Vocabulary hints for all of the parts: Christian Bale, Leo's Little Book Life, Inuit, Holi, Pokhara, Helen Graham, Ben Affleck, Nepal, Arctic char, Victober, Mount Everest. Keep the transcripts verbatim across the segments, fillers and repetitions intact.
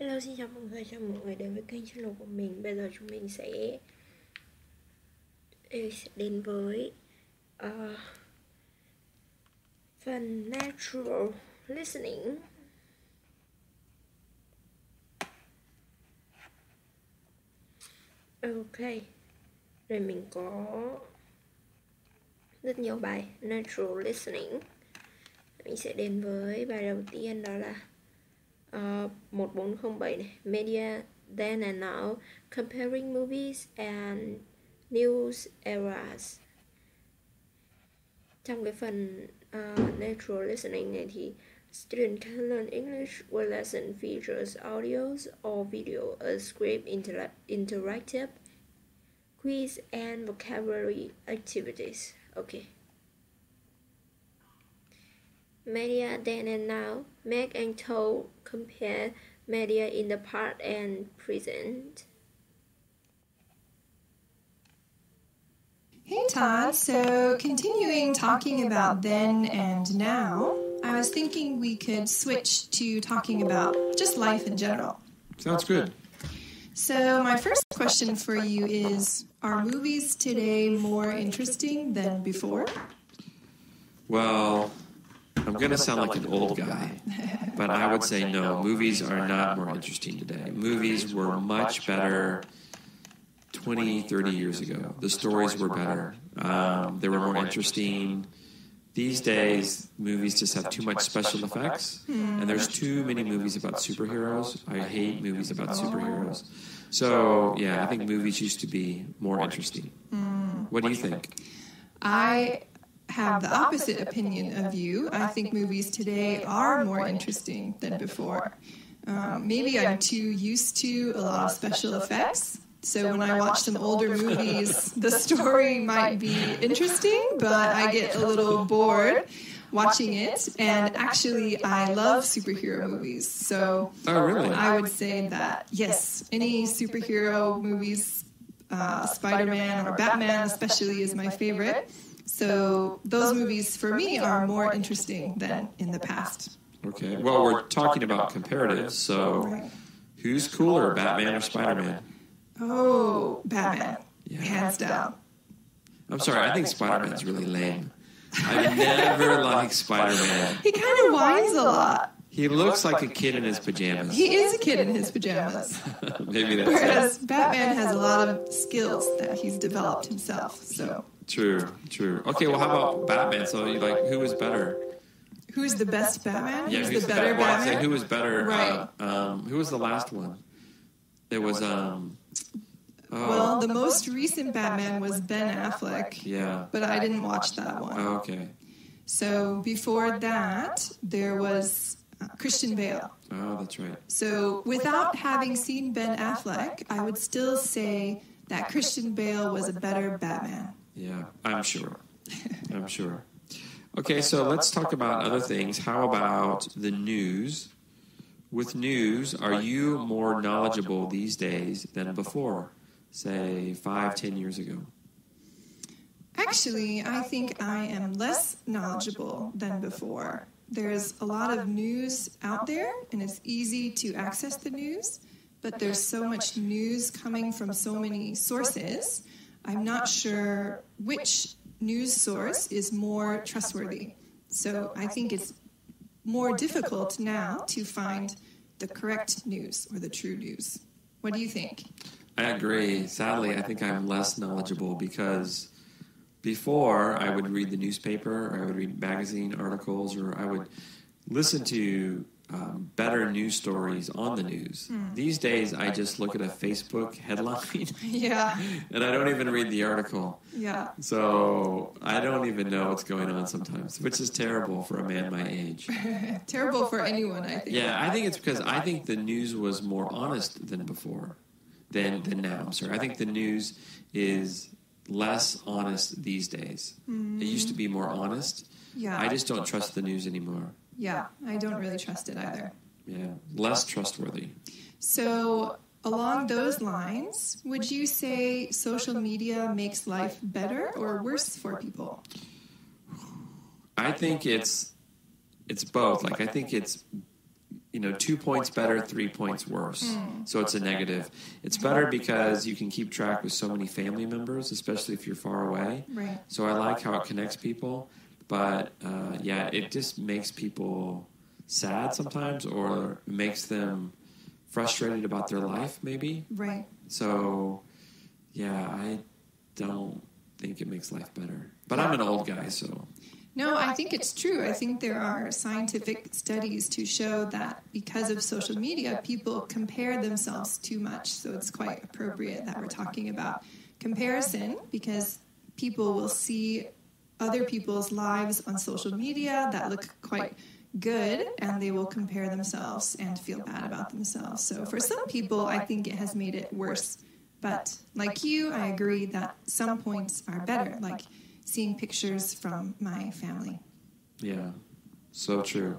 Hello, xin chào mọi người, chào mọi người đến với kênh channel của mình. Bây giờ chúng mình sẽ đến với uh, phần natural listening. Ok, rồi mình có rất nhiều bài natural listening. Mình sẽ đến với bài đầu tiên, đó là Uh, một bốn không bảy này, media then and now, comparing movies and news eras. Trong cái phần uh, natural listening này thì student can learn English with lesson features audios or video, a script, inter interactive quiz and vocabulary activities. Okay. Media then and now, make and told, compare media in the past and present. Hey Todd, so continuing talking about then and now, I was thinking we could switch to talking about just life in general. Sounds good. So my first question for you is, are movies today more interesting than before? Well, I'm going to sound like an old guy, but I would say no, movies are not more interesting today. Movies were much better twenty, thirty years ago. The stories were better. Um, they were more interesting. These days, movies just have too much special effects, and there's too many movies about superheroes. I hate movies about superheroes. So, yeah, I think movies used to be more interesting. What do you think? I... have the opposite opinion of you. I think movies today are more interesting than before. Um, maybe I'm too used to a lot of special effects, so when I watch some older movies, the story might be interesting, but I get a little bored watching it, and actually I love superhero movies, so oh, really? I would say that, yes, any superhero movies, uh, Spider-Man or Batman especially is my favorite. So those movies, for me, are more interesting than in the past. Okay. Well, we're talking about comparatives, so right. Who's cooler, Batman or Spider-Man? Oh, Batman. Yeah. Hands down. I'm sorry, I think Spider-Man's really lame. I never liked Spider-Man. He kind of whines a lot. He looks like a kid in his pajamas. He is a kid in his pajamas. Maybe that's Whereas it. Batman has a lot of skills that he's developed himself, so... True, true. Okay, well, how about Batman? So, you like, who is better? Who is the best Batman? Yeah, who's, who's the better Batman? Well, I'd say who is better. Right. Uh, um, who was the last one? There was, um... Oh. Well, the most recent Batman was Ben Affleck. Yeah. But I didn't watch that one. Oh, okay. So, before that, there was Christian Bale. Oh, that's right. So, without having seen Ben Affleck, I would still say that Christian Bale was a better Batman. Yeah, I'm sure. I'm sure. Okay, so let's talk about other things. How about the news? With news, are you more knowledgeable these days than before, say, five, ten years ago? Actually, I think I am less knowledgeable than before. There's a lot of news out there, and it's easy to access the news, but there's so much news coming from so many sources. I'm not sure which news source is more trustworthy. So I think it's more difficult now to find the correct news or the true news. What do you think? I agree. Sadly, I think I'm less knowledgeable because before I would read the newspaper, or I would read magazine articles, or I would listen to Um, better news stories on the news. Mm. These days, I just look at a Facebook headline. Yeah. And I don't even read the article. Yeah. So I don't even know what's going on sometimes, which is terrible for a man my age. Terrible for anyone, I think. Yeah, I think it's because I think the news was more honest than before, than, than now. I'm sorry. I think the news is less honest these days. Mm. It used to be more honest. Yeah. I just don't trust the news anymore. Yeah, I don't really trust it either. Yeah, less trustworthy. So along those lines, would you say social media makes life better or worse for people? I think it's it's both. Like, I think it's you know, two points better, three points worse. Mm. So it's a negative. It's better because you can keep track with so many family members, especially if you're far away. Right. So I like how it connects people. But, uh, yeah, it just makes people sad sometimes, or makes them frustrated about their life maybe. Right. So, yeah, I don't think it makes life better. But I'm an old guy, so... No, I think it's true. I think there are scientific studies to show that because of social media, people compare themselves too much. So it's quite appropriate that we're talking about comparison, because people will see other people's lives on social media that look quite good, and they will compare themselves and feel bad about themselves. So for some people, I think it has made it worse. But like you, I agree that some points are better, like seeing pictures from my family. Yeah, so true.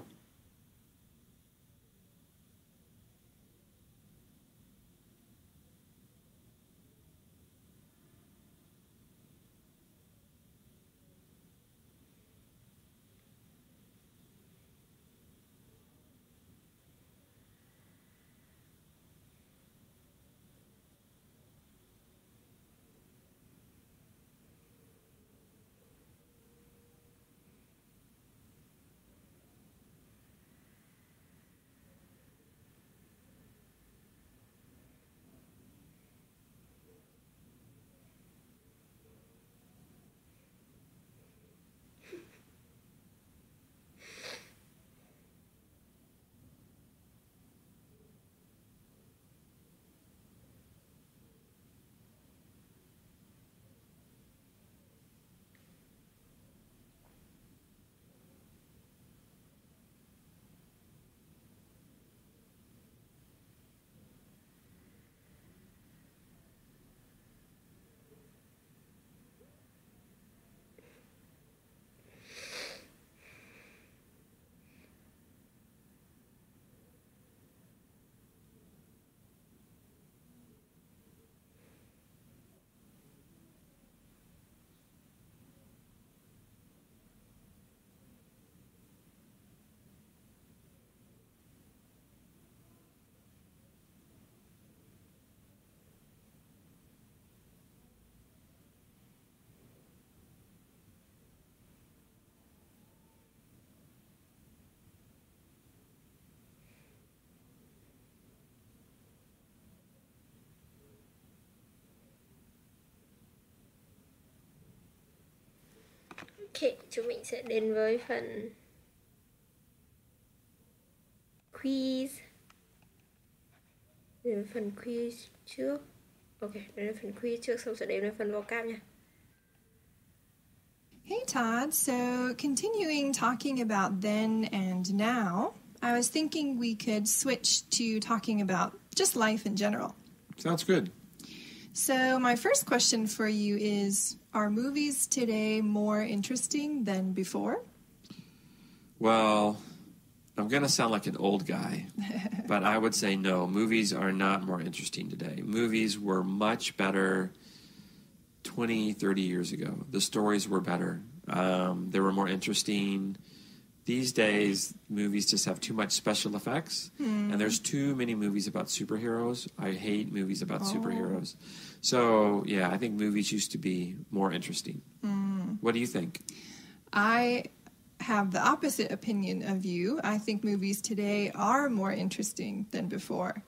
Okay, chúng mình sẽ đến với phần quiz. Đến với phần quiz trước. Ok, đến với phần quiz trước, xong sẽ đến với phần vocab nha. Hey Todd, so continuing talking about then and now, I was thinking we could switch to talking about just life in general. Sounds good. So my first question for you is, are movies today more interesting than before? Well, I'm going to sound like an old guy, but I would say no, movies are not more interesting today. Movies were much better twenty, thirty years ago. The stories were better. Um, they were more interesting. These days, movies just have too much special effects, mm. and there's too many movies about superheroes. I hate movies about oh. superheroes. So, yeah, I think movies used to be more interesting. Mm. What do you think? I have the opposite opinion of you. I think movies today are more interesting than before.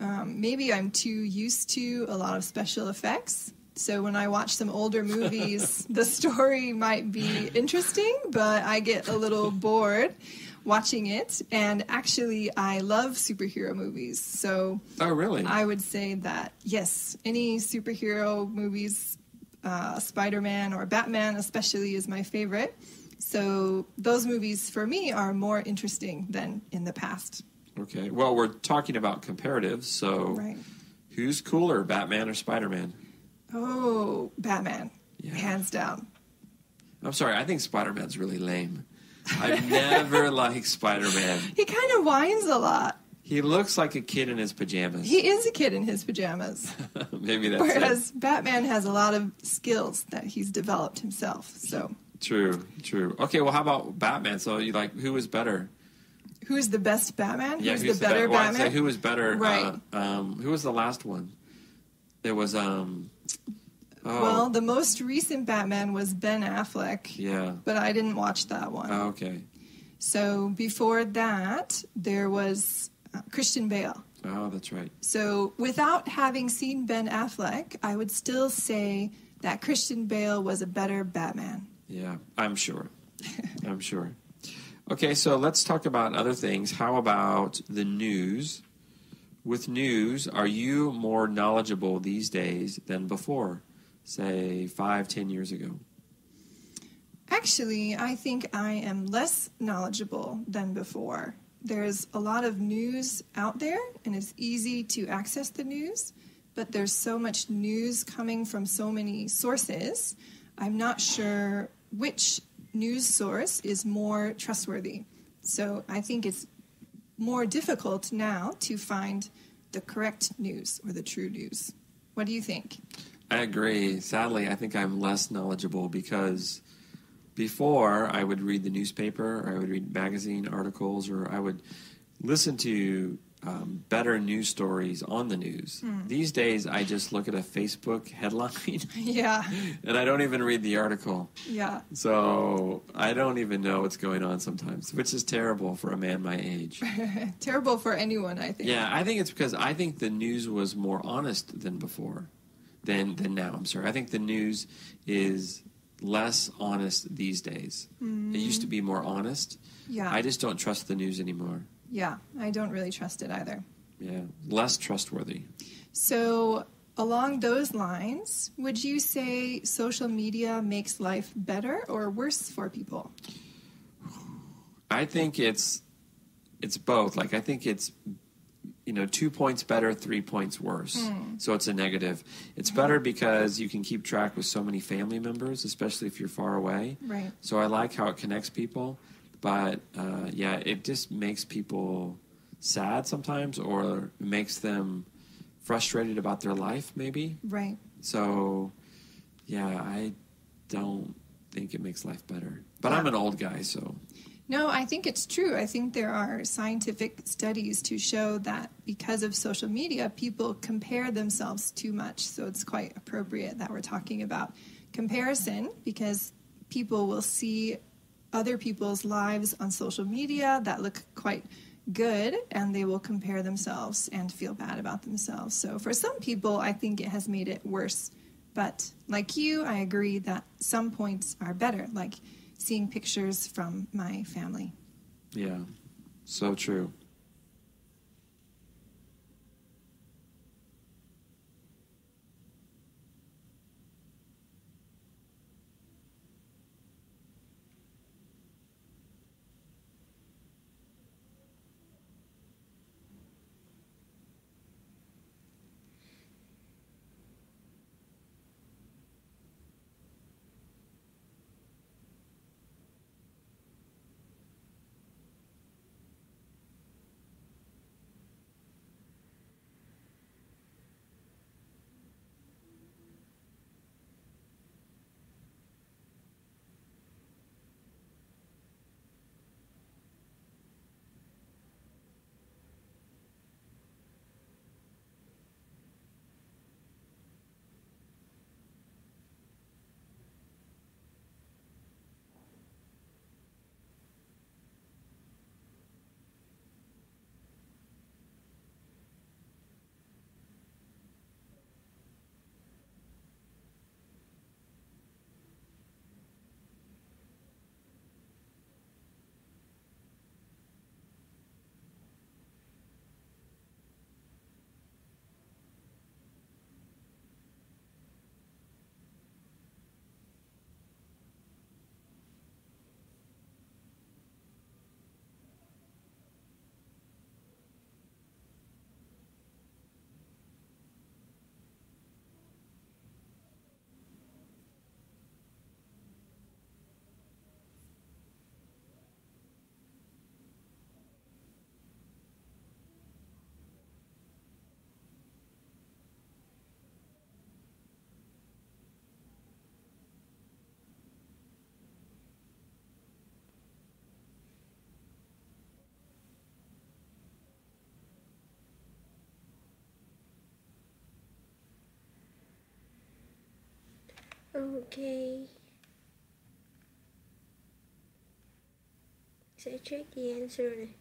Um, maybe I'm too used to a lot of special effects. So when I watch some older movies, the story might be interesting, but I get a little bored watching it. And actually, I love superhero movies. So oh, really? I would say that, yes, any superhero movies, uh, Spider-Man or Batman especially is my favorite. So those movies for me are more interesting than in the past. Okay. Well, we're talking about comparatives. So right. Who's cooler, Batman or Spider-Man? Oh, Batman. Yeah. Hands down. I'm sorry, I think Spider-Man's really lame. I've never liked Spider-Man. He kind of whines a lot. He looks like a kid in his pajamas. He is a kid in his pajamas. Maybe that's Whereas it. Whereas Batman has a lot of skills that he's developed himself. So True, true. Okay, well, how about Batman? So, you like, who is better? who's the best Batman? Yeah, who's, who's the, the better be Batman? Well, I'd say who was better? Right. Uh, um, who was the last one? There was um. Oh. Well, the most recent Batman was Ben Affleck. Yeah. But I didn't watch that one. Oh, okay. So before that, there was Christian Bale. Oh, that's right. So without having seen Ben Affleck, I would still say that Christian Bale was a better Batman. Yeah, I'm sure. I'm sure. Okay, so let's talk about other things. How about the news? With news, are you more knowledgeable these days than before? Say, five, ten years ago? Actually, I think I am less knowledgeable than before. There's a lot of news out there, and it's easy to access the news, but there's so much news coming from so many sources, I'm not sure which news source is more trustworthy. So I think it's more difficult now to find the correct news or the true news. What do you think? I agree. Sadly, I think I'm less knowledgeable because before I would read the newspaper, or I would read magazine articles, or I would listen to um, better news stories on the news. Mm. These days, I just look at a Facebook headline. Yeah. And I don't even read the article. Yeah. So I don't even know what's going on sometimes, which is terrible for a man my age. Terrible for anyone, I think. Yeah, I think it's because I think the news was more honest than before. Than, than now, I'm sorry. I think the news is less honest these days. Mm. It used to be more honest. Yeah. I just don't trust the news anymore. Yeah, I don't really trust it either. Yeah, less trustworthy. So along those lines, would you say social media makes life better or worse for people? I think it's it's both. Like, I think it's you know, two points better, three points worse. Mm. So it's a negative. It's better because you can keep track with so many family members, especially if you're far away. Right. So I like how it connects people. But, uh, yeah, it just makes people sad sometimes, or makes them frustrated about their life maybe. Right. So, yeah, I don't think it makes life better. But yeah. I'm an old guy, so... No, I think it's true. I think there are scientific studies to show that because of social media, people compare themselves too much. So it's quite appropriate that we're talking about comparison, because people will see other people's lives on social media that look quite good, and they will compare themselves and feel bad about themselves. So for some people, I think it has made it worse. But like you, I agree that some points are better, like seeing pictures from my family. Yeah, so true. Okay. Sẽ check the answer này.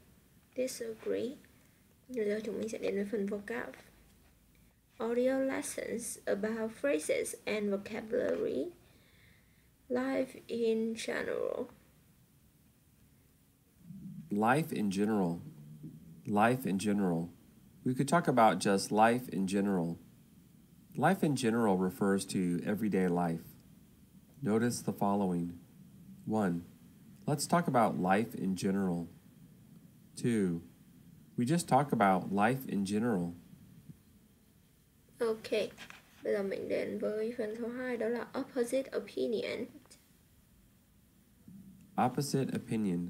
Disagree. Rồi giờ chúng mình sẽ đến với phần vocab. Audio lessons about phrases and vocabulary. Life in general. Life in general. Life in general. We could talk about just life in general. Life in general refers to everyday life. Notice the following. One. Let's talk about life in general. Two. We just talk about life in general. Okay. Bây giờ mình đến với phần số hai, đó là opposite opinion. Opposite opinion.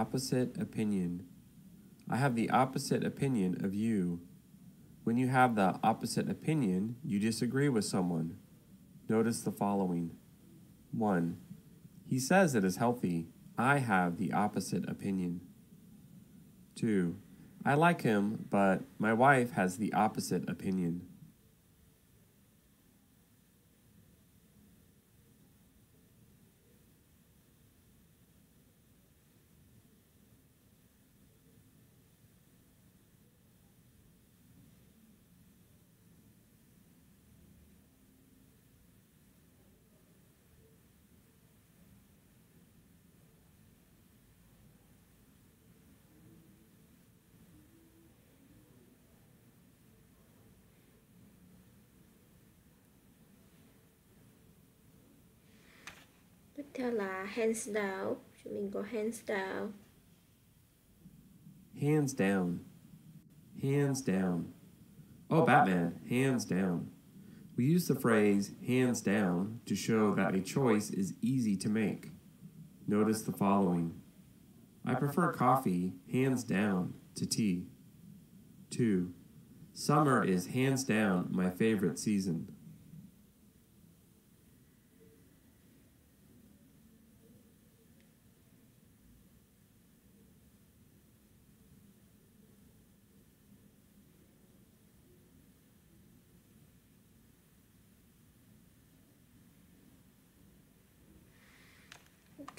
Opposite opinion. I have the opposite opinion of you. When you have the opposite opinion, you disagree with someone. Notice the following. One. He says it is healthy. I have the opposite opinion. Two. I like him, but my wife has the opposite opinion. Tiếp theo là hands down. Chúng mình có hands down. Hands down. Hands down. Oh, Batman, hands down. We use the phrase hands down to show that a choice is easy to make. Notice the following. I prefer coffee, hands down, to tea. Two. Summer is hands down my favorite season.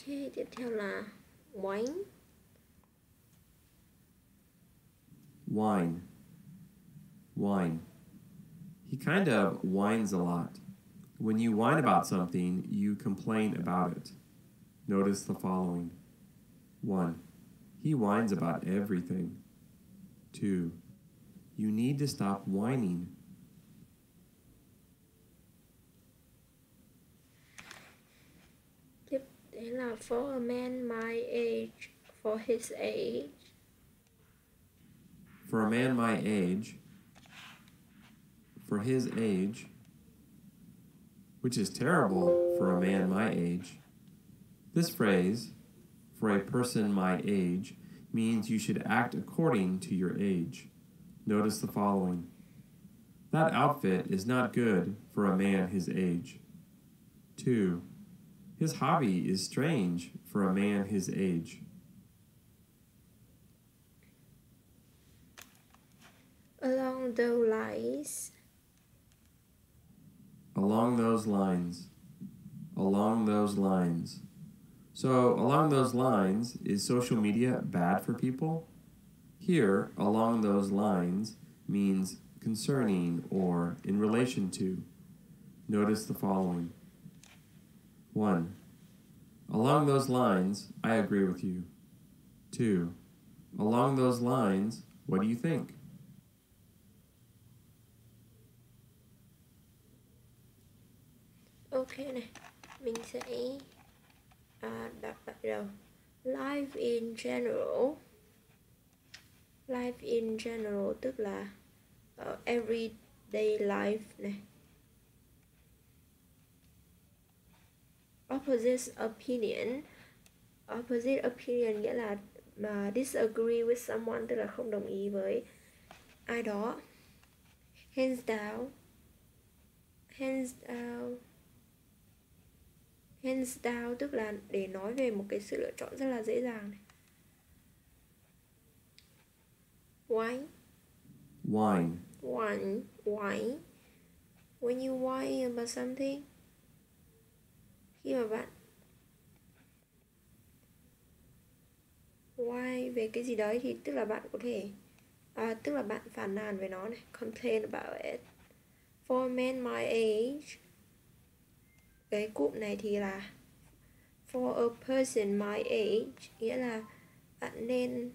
Okay, tiếp theo là wine. Wine. Wine. He kind of whines a lot. When you whine about something, you complain about it. Notice the following. One. He whines about everything. Two. You need to stop whining. Đấy là for a man my age, for his age. For a man my age, for his age, which is terrible for a man my age. This phrase, for a person my age, means you should act according to your age. Notice the following. That outfit is not good for a man his age. Two. His hobby is strange for a man his age. Along those lines. Along those lines. Along those lines. So, along those lines, is social media bad for people? Here, along those lines means concerning or in relation to. Notice the following. One. Along those lines, I agree with you. Two. Along those lines, what do you think? Okay, này, mình sẽ à, đọc lại đầu. Life in general. Life in general tức là uh, everyday life này. Opposite opinion. Opposite opinion nghĩa là uh, disagree with someone, tức là không đồng ý với ai đó. Hands down. Hands down. Hands down tức là để nói về một cái sự lựa chọn rất là dễ dàng này. Wine. Wine. Wine. Wine. When you whine about something, Khi mà bạn why về cái gì đấy thì tức là bạn có thể à, tức là bạn phàn nàn về nó này, complain about it. For men my age, cái cụm này thì là for a person my age, nghĩa là bạn nên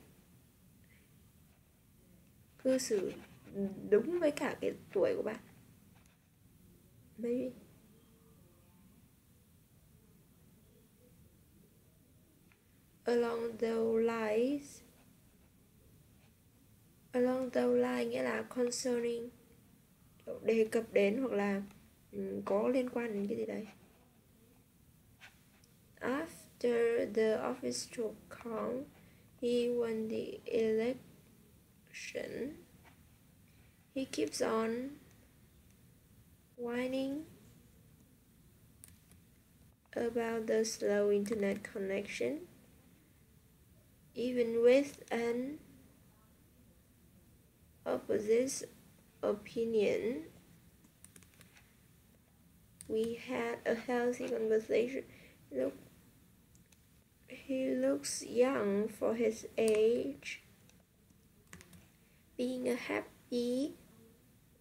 cư xử đúng với cả cái tuổi của bạn. Maybe along those lines, along those lines nghĩa là concerning, đề cập đến hoặc là um, có liên quan đến cái gì đấy. After the office took calm, he won the election. He keeps on whining about the slow internet connection, even with an opposite opinion. We had a healthy conversation. Look, he looks young for his age. Being a happy,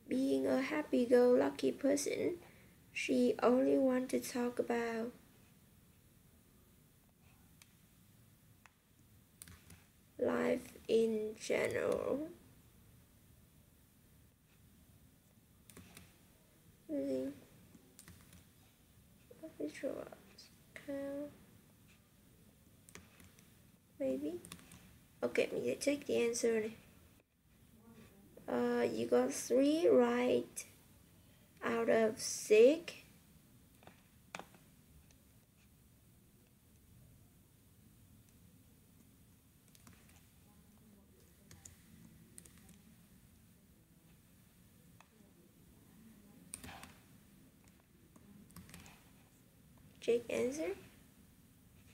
being a happy-go-lucky person, she only wanted to talk about life in general. Using official account, maybe. Okay, mình sẽ check the answer này. Uh, you got three right out of six. Check answer.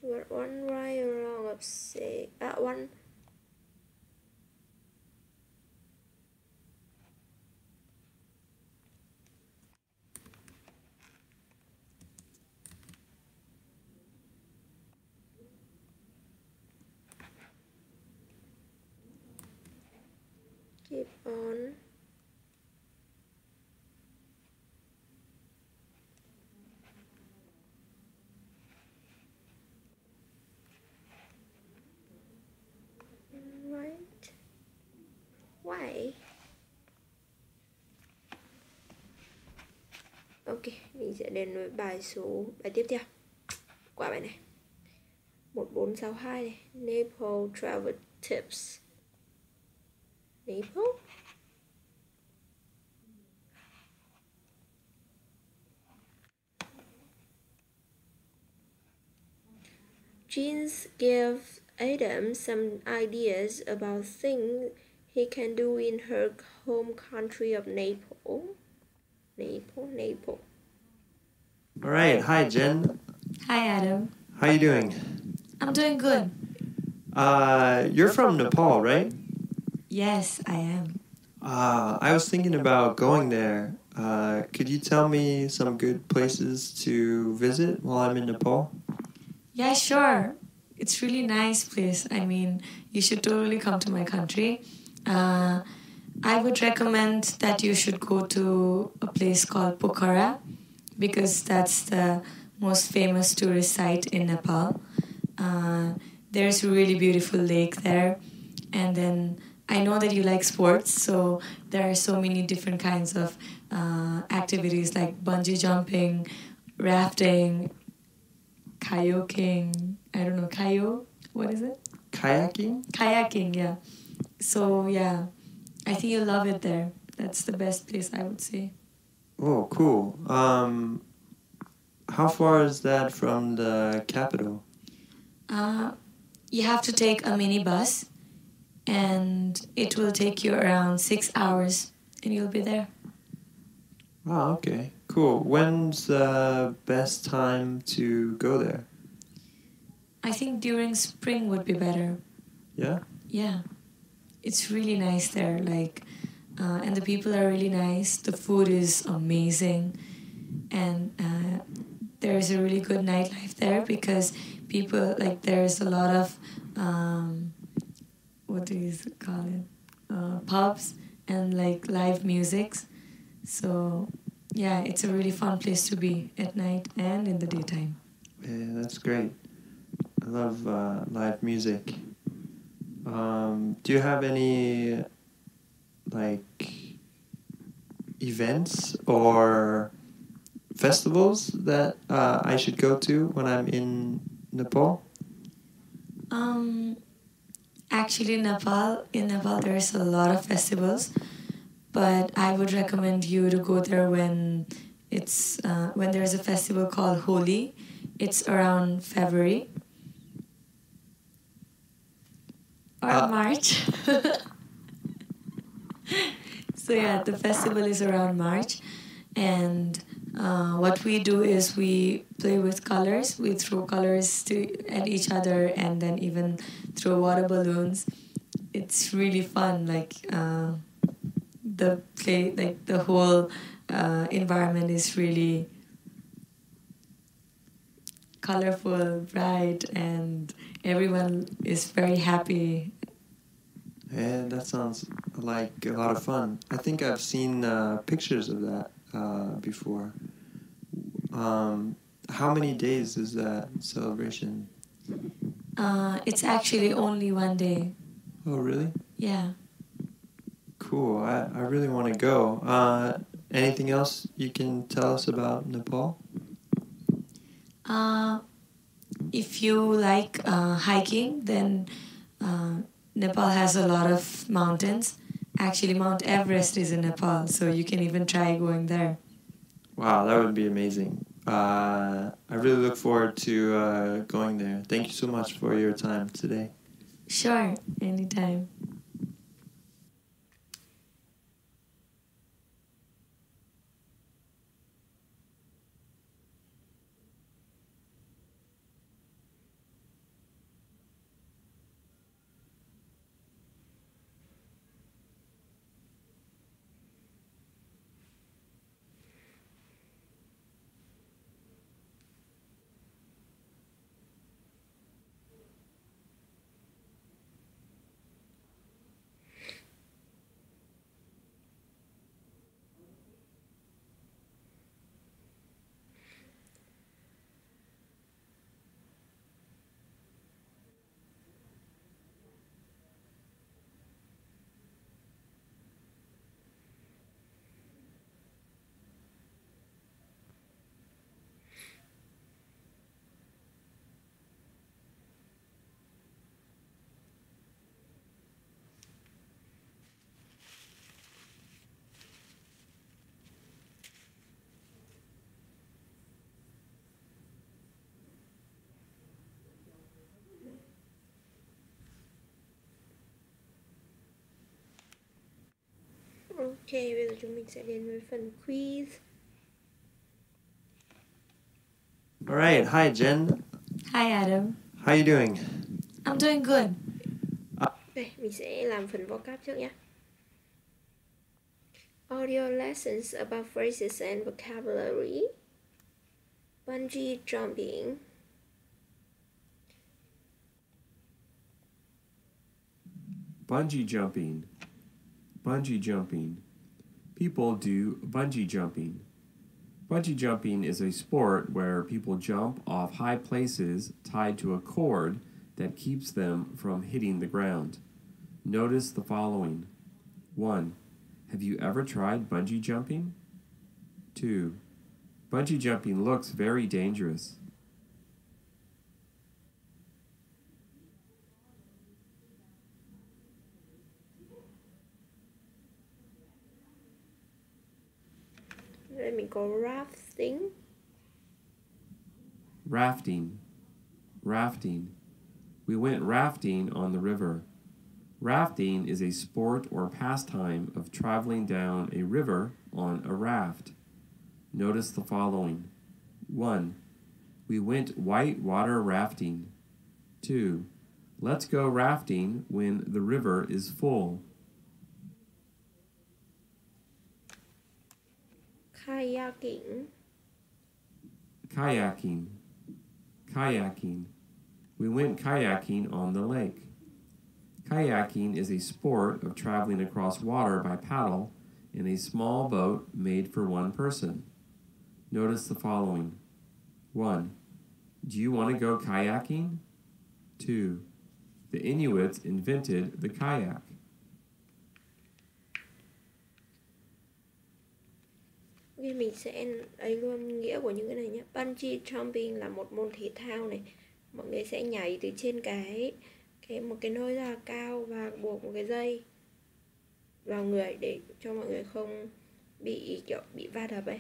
You got one right or wrong of six. Ah, uh, one. Keep on right. Why? Ok, mình sẽ đến với bài số bài tiếp theo. Qua bài này một bốn sáu hai này, Nepal travel tips. Nepal? Jeans gave Adam some ideas about things he can do in her home country of Nepal. Nepal, Nepal. All right. Hi, Jen. Hi, Adam. How are you doing? I'm doing good. Uh, you're from Nepal, right? Yes, I am. Uh, I was thinking about going there. Uh, could you tell me some good places to visit while I'm in Nepal? Yeah, sure. It's really nice place. I mean, you should totally come to my country. Uh, I would recommend that you should go to a place called Pokhara, because that's the most famous tourist site in Nepal. Uh, there's a really beautiful lake there. And then I know that you like sports, so there are so many different kinds of uh, activities like bungee jumping, rafting, kayaking. I don't know, kayo? What is it? Kayaking? Kayaking, yeah. So, yeah, I think you'll love it there. That's the best place, I would say. Oh, cool. Um, how far is that from the capital? Uh, you have to take a minibus, and it will take you around six hours, and you'll be there. Oh, okay, cool. When's the best time to go there? I think during spring would be better. Yeah? Yeah. It's really nice there, like, uh, and the people are really nice. The food is amazing, and uh, there is a really good nightlife there because people, like, there is a lot of, um, what do you call it, uh, pubs and, like, live musics. So, yeah, it's a really fun place to be at night and in the daytime. Yeah, that's great. I love uh, live music. Um, do you have any, like, events or festivals that uh, I should go to when I'm in Nepal? Um, actually, Nepal, in Nepal, there's a lot of festivals, but I would recommend you to go there when it's uh, when there's a festival called Holi. It's around February or uh, March. So yeah, the festival is around March, and uh, what we do is we play with colors. We throw colors to at each other, and then even throw water balloons. It's really fun. Like uh, the play, like the whole uh, environment is really colorful, bright, and everyone is very happy. Yeah, that sounds like a lot of fun. I think I've seen uh, pictures of that uh, before. Um, how many days is that celebration? Uh, it's actually only one day. Oh, really? Yeah. Cool. I, I really want to go. Uh, anything else you can tell us about Nepal? Uh, if you like uh, hiking, then... Uh, Nepal has a lot of mountains. Actually, Mount Everest is in Nepal, so you can even try going there. Wow, that would be amazing. Uh, I really look forward to uh, going there. Thank you so much for your time today. Sure, anytime. Okay, we're doing it again with a fun quiz. All right, hi Jen. Hi Adam. How you doing? I'm doing good. Uh, okay, mình sẽ làm phần vocab trước nhé. Audio lessons about phrases and vocabulary. Bungee jumping. Bungee jumping. Bungee jumping. People do bungee jumping. Bungee jumping is a sport where people jump off high places tied to a cord that keeps them from hitting the ground. Notice the following. one. Have you ever tried bungee jumping? two. Bungee jumping looks very dangerous. Let me go rafting. Rafting. Rafting. We went rafting on the river. Rafting is a sport or pastime of traveling down a river on a raft. Notice the following. one. We went whitewater rafting. two. Let's go rafting when the river is full. Kayaking. Kayaking, kayaking. We went kayaking on the lake. Kayaking is a sport of traveling across water by paddle in a small boat made for one person. Notice the following. One, do you want to go kayaking? Two, the Inuits invented the kayak. Thì mình sẽ ấy luôn nghĩa của những cái này nhé. Bungee jumping là một môn thể thao này. Mọi người sẽ nhảy từ trên cái cái một cái nơi rất là cao và buộc một cái dây vào người để cho mọi người không bị kiểu bị va đập ấy.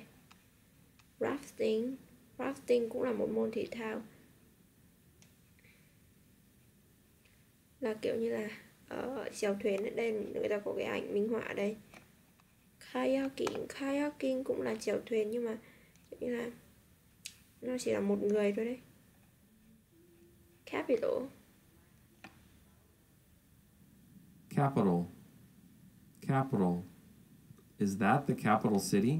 Rafting, rafting cũng là một môn thể thao. Là kiểu như là uh, chèo thuyền ở đây người ta có cái ảnh minh họa đây. Kayaking, kayaking cũng là chèo thuyền nhưng mà như là nó chỉ là một người thôi đấy. Capital, capital, capital. Is that the capital city?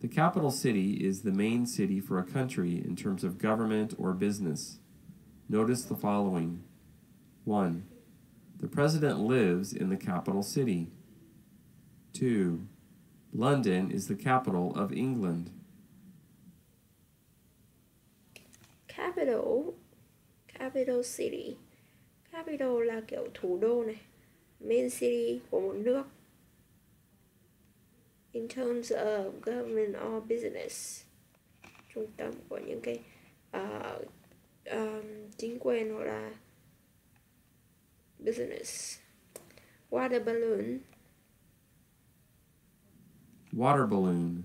The capital city is the main city for a country in terms of government or business. Notice the following. One, the president lives in the capital city. Two, London is the capital of England. Capital, capital city. Capital là kiểu thủ đô này, main city của một nước. In terms of government or business, trung tâm của những cái uh, um, chính quyền hoặc là business. Water balloon. Water balloon,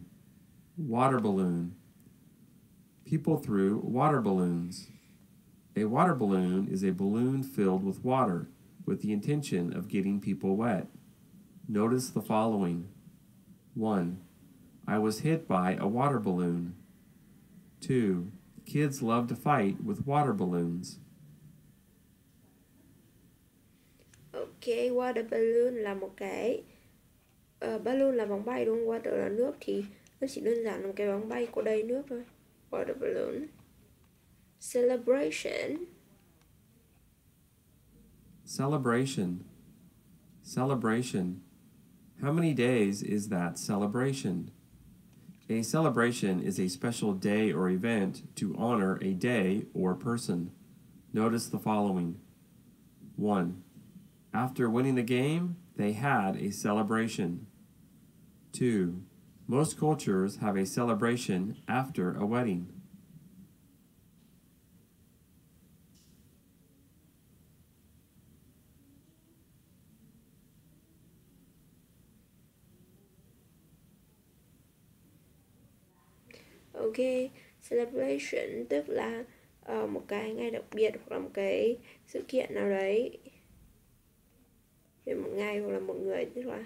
water balloon. People threw water balloons. A water balloon is a balloon filled with water with the intention of getting people wet. Notice the following. One, I was hit by a water balloon. Two, kids love to fight with water balloons. Okay, water balloon là một cái. Uh, balloon là bóng bay đúng không? Water là nước thì nó chỉ đơn giản là một cái bóng bay của đầy nước thôi. Water balloon. Celebration. Celebration. Celebration. How many days is that celebration? A celebration is a special day or event to honor a day or person. Notice the following. One. After winning the game, they had a celebration. Two, most cultures have a celebration after a wedding. Okay, celebration tức là uh, một cái ngày đặc biệt hoặc là một cái sự kiện nào đấy. Một ngày hoặc là một người tức là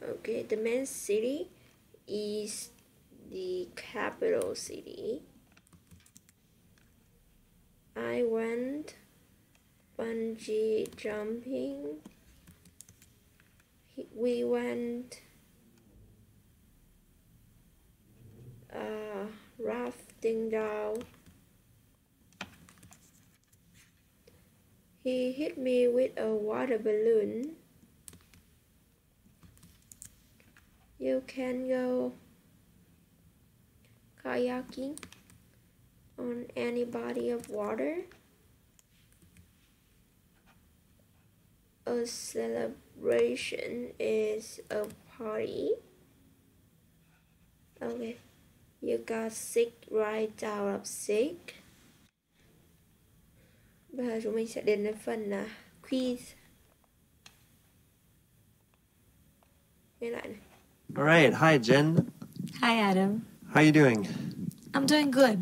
okay, the main city is the capital city. I went bungee jumping. We went Uh, rafting down. He hit me with a water balloon. You can go kayaking on any body of water. A celebration is a party. Okay. You got sick right out of sick. Bây giờ chúng mình sẽ đến với phần uh, quiz. Nghe lại này. All right, hi Jen. Hi Adam. How you doing? I'm doing good.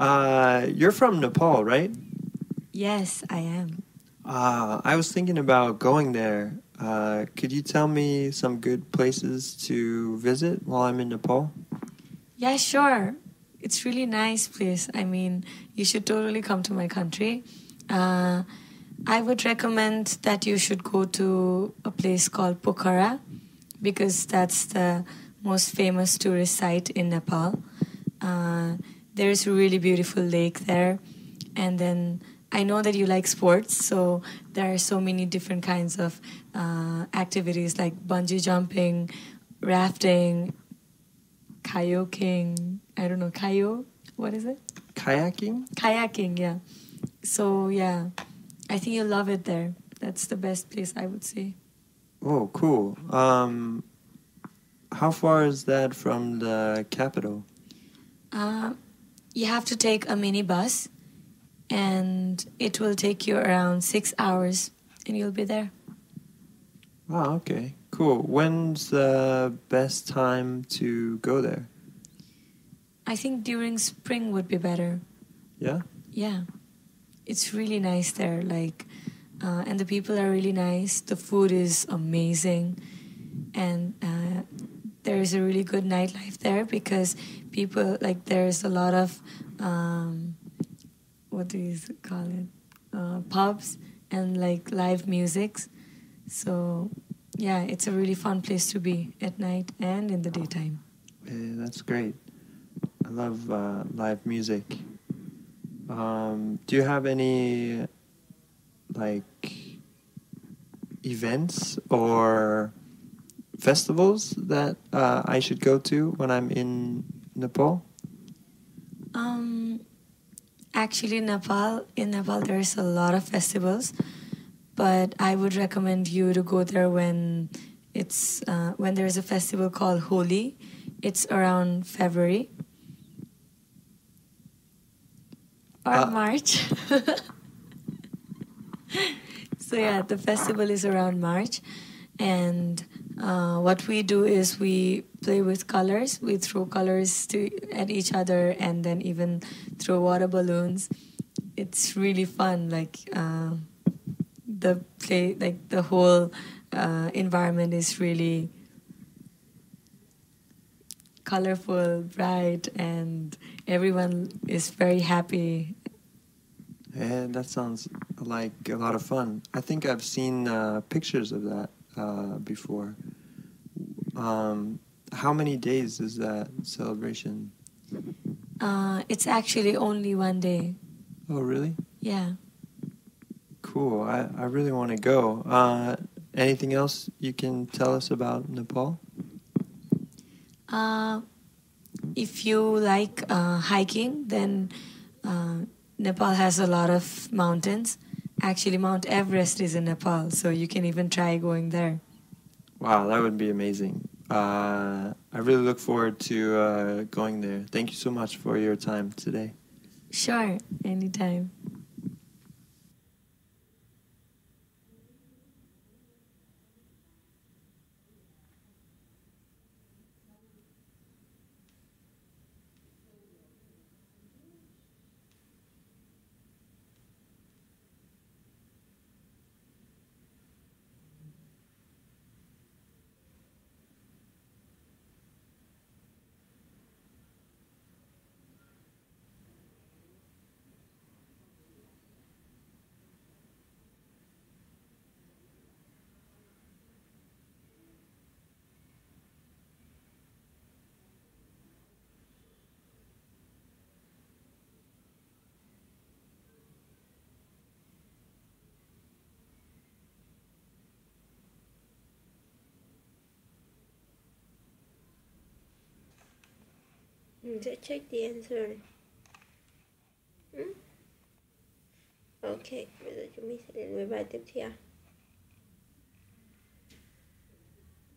Uh, you're from Nepal, right? Yes, I am. Uh, I was thinking about going there. Uh, could you tell me some good places to visit while I'm in Nepal? Yeah, sure. It's really nice place. I mean, you should totally come to my country. Uh, I would recommend that you should go to a place called Pokhara, because that's the most famous tourist site in Nepal. Uh, there is a really beautiful lake there. And then I know that you like sports, so there are so many different kinds of uh, activities like bungee jumping, rafting, kayaking, I don't know, kayo, what is it? Kayaking? Kayaking, yeah. So, yeah, I think you'll love it there. That's the best place, I would say. Oh, cool. Um, how far is that from the capital? Uh, you have to take a mini bus, and it will take you around six hours, and you'll be there. Wow, okay, cool. When's the best time to go there? I think during spring would be better. Yeah? Yeah. It's really nice there, like, uh, and the people are really nice. The food is amazing, and uh, there is a really good nightlife there, because people, like, there's a lot of, um, what do you call it, uh, pubs and, like, live music. So, yeah, it's a really fun place to be at night and in the daytime. Yeah, that's great. I love uh, live music. Um, do you have any, like, events or festivals that uh, I should go to when I'm in Nepal? Um, actually, Nepal, in Nepal, there's a lot of festivals, but I would recommend you to go there when it's, uh, when there's a festival called Holi. It's around February. Or uh, March. So yeah, the festival is around March. And uh, what we do is we play with colors. We throw colors to, at each other, and then even throw water balloons. It's really fun. Like uh, the play, like the whole uh, environment is really colorful, bright, and everyone is very happy. Yeah, that sounds like a lot of fun. I think I've seen uh, pictures of that uh, before. Um, how many days is that celebration? Uh, it's actually only one day. Oh, really? Yeah. Cool. I, I really want to go. Uh, anything else you can tell us about Nepal? Uh, if you like uh, hiking, then uh, Nepal has a lot of mountains. Actually, Mount Everest is in Nepal, so you can even try going there. Wow, that would be amazing. Uh, I really look forward to uh, going there. Thank you so much for your time today. Sure, anytime. Check the answer. Hmm? Okay, bây giờ chúng mình sẽ đến với bài tiếp theo.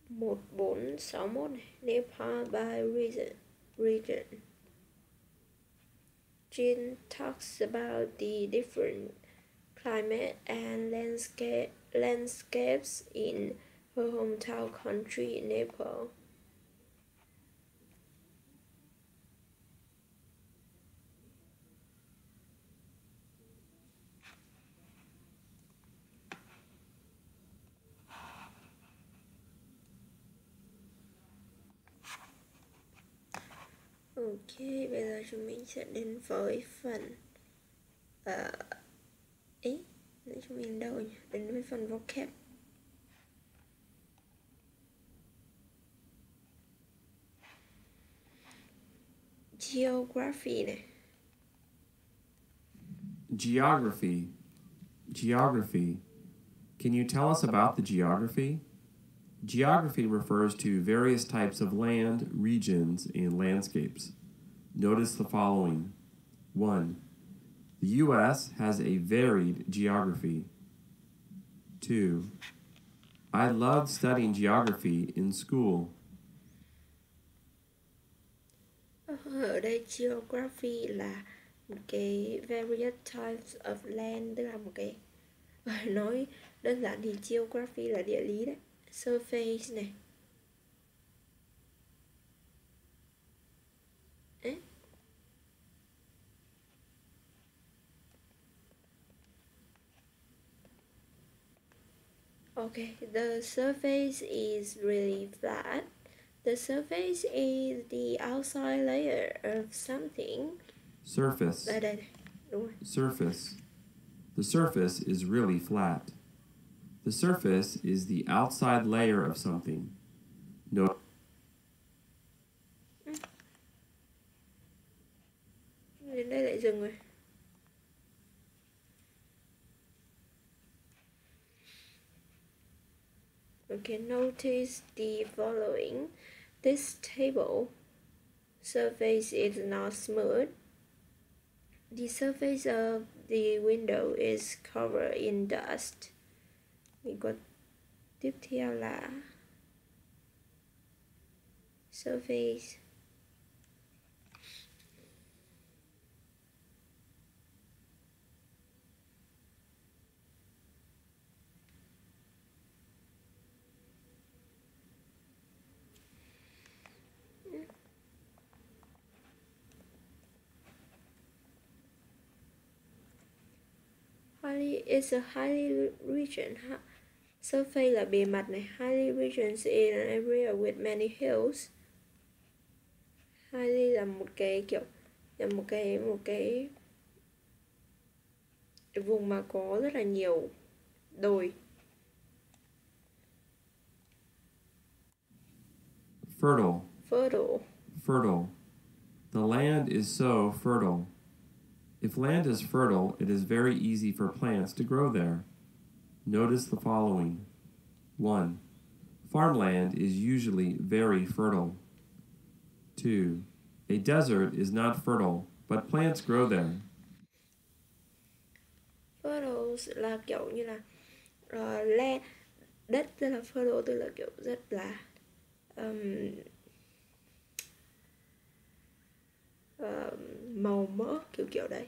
một bốn sáu mốt này, Nepal by region. region. Jean talks about the different climate and landscape landscapes in her hometown country, Nepal. Ok, bây giờ chúng mình sẽ đến với phần uh, ý, Thế chúng mình đợi đến với phần vocab. Geography này. Geography. Geography. Can you tell us about the geography? Geography refers to various types of land, regions, and landscapes. Notice the following. one. The U S has a varied geography. two. I loved studying geography in school. Ở đây geography là một cái various types of land, tức là một cái, nói đơn giản thì geography là địa lý đấy, surface này. Đấy. Okay, the surface is really flat. The surface is the outside layer of something. Surface. Đây, đây, đây. Surface. The surface is really flat. The surface is the outside layer of something. No. Đến đây lại dừng rồi. Okay, notice the following. This table surface is not smooth. The surface of the window is covered in dust. Mình có tiếp theo là surface. Holi is a highly region. Surface là bề mặt này. Highly regions is an area with many hills. Highly là một cái kiểu, là một cái một cái vùng mà có rất là nhiều đồi. Fertile. Fertile. Fertile. The land is so fertile. If land is fertile, it is very easy for plants to grow there. Notice the following. one. Farmland is usually very fertile. two. A desert is not fertile, but plants grow there. Fertile là kiểu như là uh, le, đất tức là fertile, tức là kiểu rất là um, uh, màu mỡ kiểu kiểu đấy.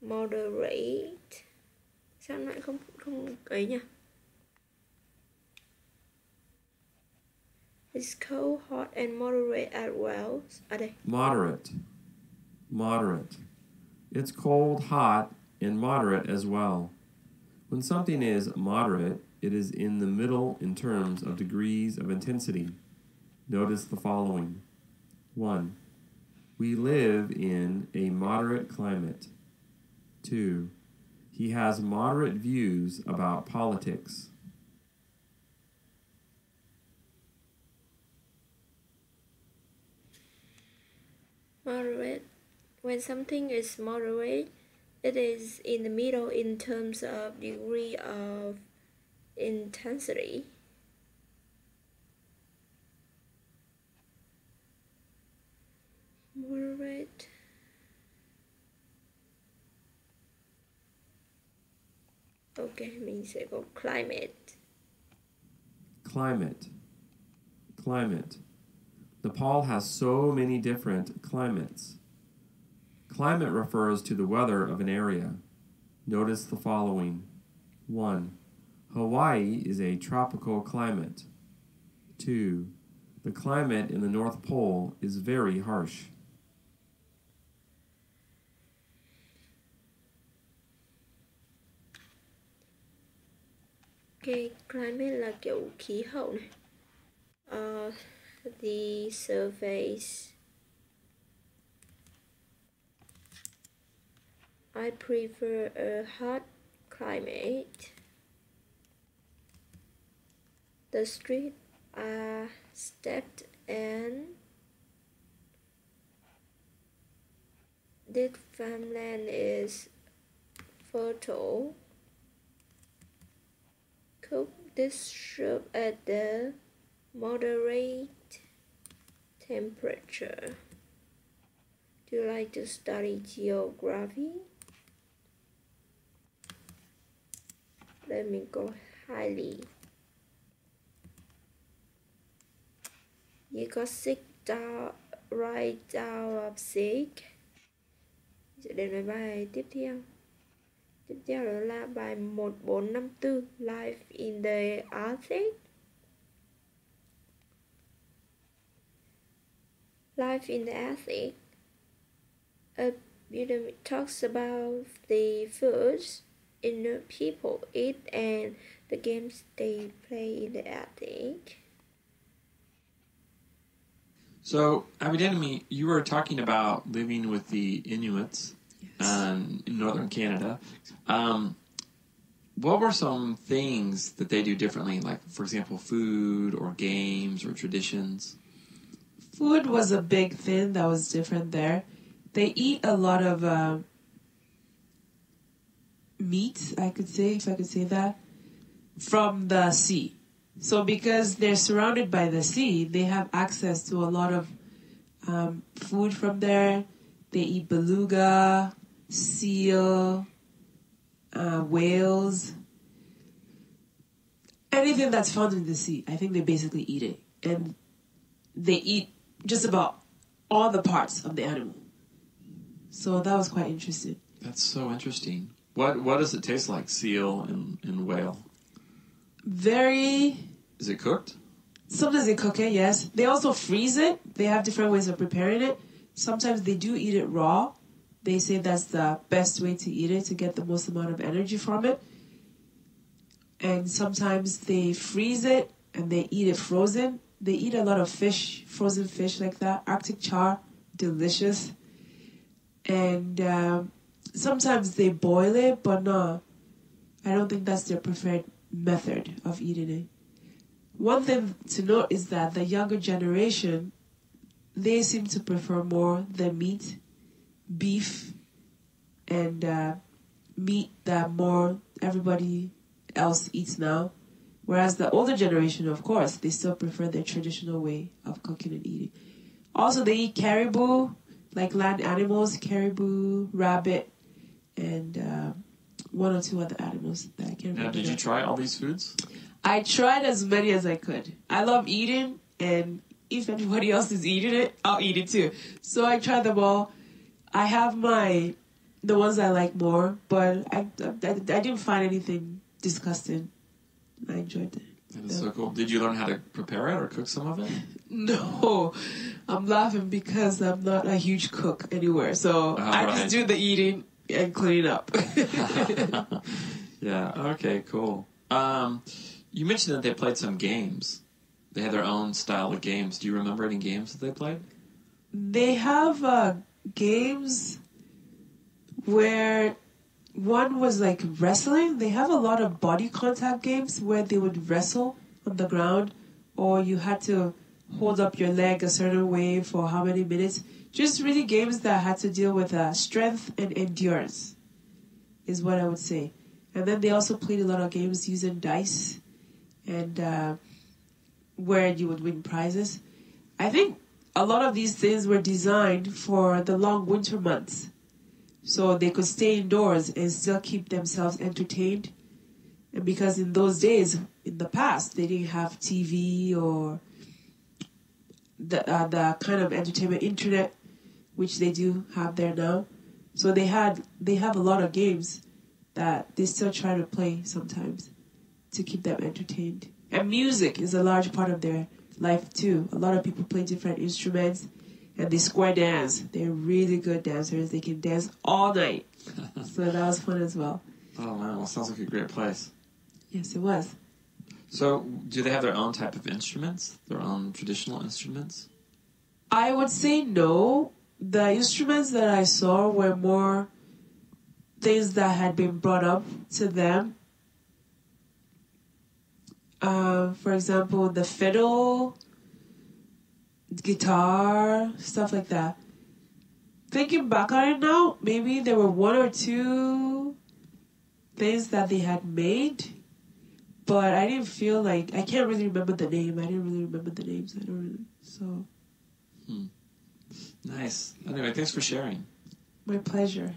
Moderate. Sao lại không không ấy nhỉ? It's cold, hot and moderate as well. À đây. Moderate. Moderate. It's cold, hot and moderate as well. When something is moderate, it is in the middle in terms of degrees of intensity. Notice the following. one. We live in a moderate climate. two. He has moderate views about politics. Moderate. When something is moderate, it is in the middle in terms of degree of intensity. Moderate. Okay, mình sẽ có climate. Climate. Climate. Nepal has so many different climates. Climate refers to the weather of an area. Notice the following. one. Hawaii is a tropical climate. two. The climate in the North Pole is very harsh. Okay, climate là kiểu khí hậu này. Uh, the surface. I prefer a hot climate. The streets are stacked and this farmland is fertile. Cook this soup at the moderate temperature. Do you like to study geography? Let me go highly. You got sick down, right down of sick. Sẽ đến với bài tiếp theo. Tiếp theo đó là bài một bốn năm tư, Life in the Arctic. Life in the Arctic. Uh, you know, it talks about the foods Inuit people eat and the games they play in the Arctic. So, Abidanami, you were talking about living with the Inuits, yes, um, in northern Canada. Um, what were some things that they do differently, like, for example, food or games or traditions? Food was a big thing that was different there. They eat a lot of uh, meat, I could say, if I could say that, from the sea. So because they're surrounded by the sea, they have access to a lot of um, food from there. They eat beluga, seal, uh, whales, anything that's found in the sea. I think they basically eat it. And they eat just about all the parts of the animal. So that was quite interesting. That's so interesting. What what does it taste like, seal and, and whale? Very... Is it cooked? Sometimes they cook it, yes. They also freeze it. They have different ways of preparing it. Sometimes they do eat it raw. They say that's the best way to eat it, to get the most amount of energy from it. And sometimes they freeze it and they eat it frozen. They eat a lot of fish, frozen fish like that. Arctic char, delicious. And um, sometimes they boil it, but no, I don't think that's their preferred method of eating it. One thing to note is that the younger generation, they seem to prefer more the meat, beef, and uh, meat that more everybody else eats now. Whereas the older generation, of course, they still prefer their traditional way of cooking and eating. Also, they eat caribou, like land animals, caribou, rabbit, and uh, one or two other animals that I can't remember. Now, did you try all these foods? I tried as many as I could. I love eating, and if anybody else is eating it, I'll eat it too. So I tried them all. I have my, the ones I like more, but I, I, I didn't find anything disgusting. I enjoyed it. That is so cool. Did you learn how to prepare it or cook some of it? No. I'm laughing because I'm not a huge cook anywhere. So All I right. just do the eating and clean up. Yeah. Okay, cool. Um, you mentioned that they played some games. They had their own style of games. Do you remember any games that they played? They have uh, games where... One was like wrestling. They have a lot of body contact games where they would wrestle on the ground, or you had to hold up your leg a certain way for how many minutes. Just really games that had to deal with uh, strength and endurance is what I would say. And then they also played a lot of games using dice and uh, where you would win prizes. I think a lot of these things were designed for the long winter months, so they could stay indoors and still keep themselves entertained. And because in those days, in the past, they didn't have T V or the, uh, the kind of entertainment internet, which they do have there now. So they had they have a lot of games that they still try to play sometimes to keep them entertained. And music is a large part of their life too. A lot of people play different instruments. And they square dance. They're really good dancers. They can dance all night. So that was fun as well. Oh, man. Well, sounds like a great place. Yes, it was. So do they have their own type of instruments? Their own traditional instruments? I would say no. The instruments that I saw were more things that had been brought up to them. Uh, for example, the fiddle, guitar, stuff like that. Thinking back on it now, maybe there were one or two things that they had made, but I didn't feel like, I can't really remember the name. I didn't really remember the names. I don't really, so. Hmm. Nice. Anyway, thanks for sharing. My pleasure.